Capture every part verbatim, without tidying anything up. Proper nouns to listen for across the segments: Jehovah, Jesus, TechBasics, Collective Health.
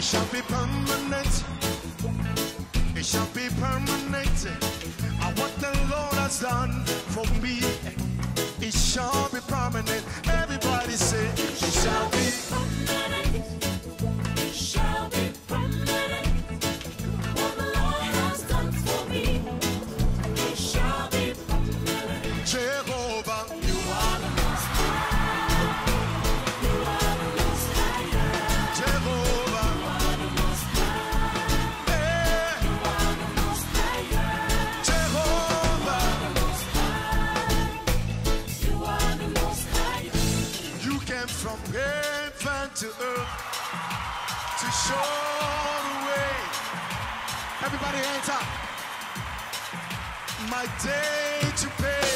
It shall be permanent. It shall be permanent. And what the Lord has done for me, it shall be permanent. Everybody say, it shall be permanent. It shall be permanent. What the Lord has done for me, it shall be permanent. Jehovah, you are the Most High. You are the Most High. Jehovah, you are the Most High. You are the Most High. Jehovah, you are the Most High. You came from heaven to earth to show the way. Everybody hands up. My day to pay.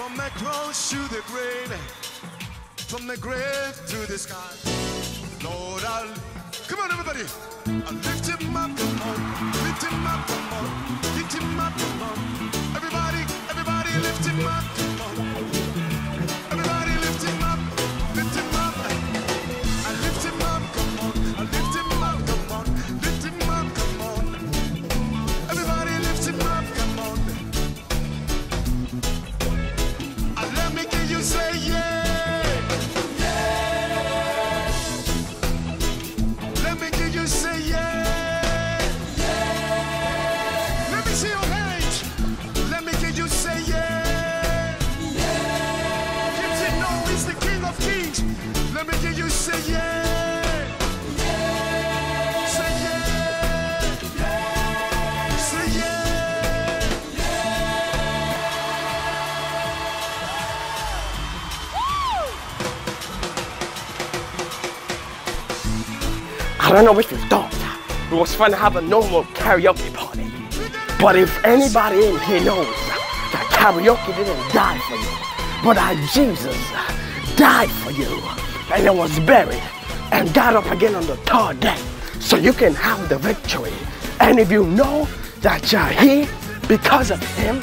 From the cross to the grave, from the grave to the sky. Lord, I'll come on everybody. I lift him up, come on, lift him up, come on, lift him up, come on. Everybody, everybody lift him up, come on. Everybody lift him up, lift him up. I lift him up, come on, I lift him up, come on, lift him up, come on. Everybody lift him up, come on. And let me hear you say yeah. Yeah. Let me hear you say yeah. Yeah. Let me see your hands. Let me hear you say yeah. Yeah. Keep saying no, he's the King of Kings. Let me hear you say yeah. Say yeah. Say yeah. I don't know if you've thought it was fun to have a normal karaoke party, but if anybody in here knows that karaoke didn't die for you, but our Jesus died for you, and it was buried and got up again on the third day, so you can have the victory. And if you know that you're here because of him,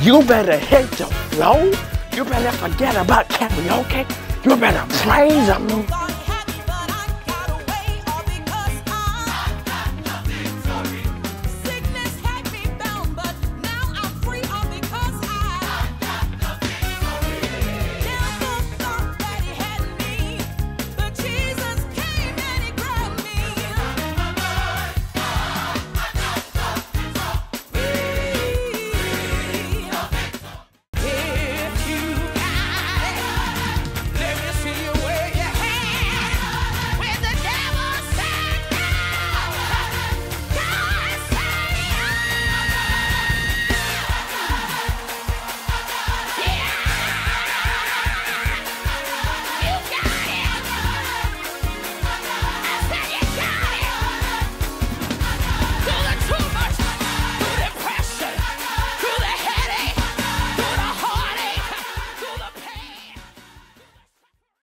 you better hit the flow. You better forget about karaoke. You better praise him.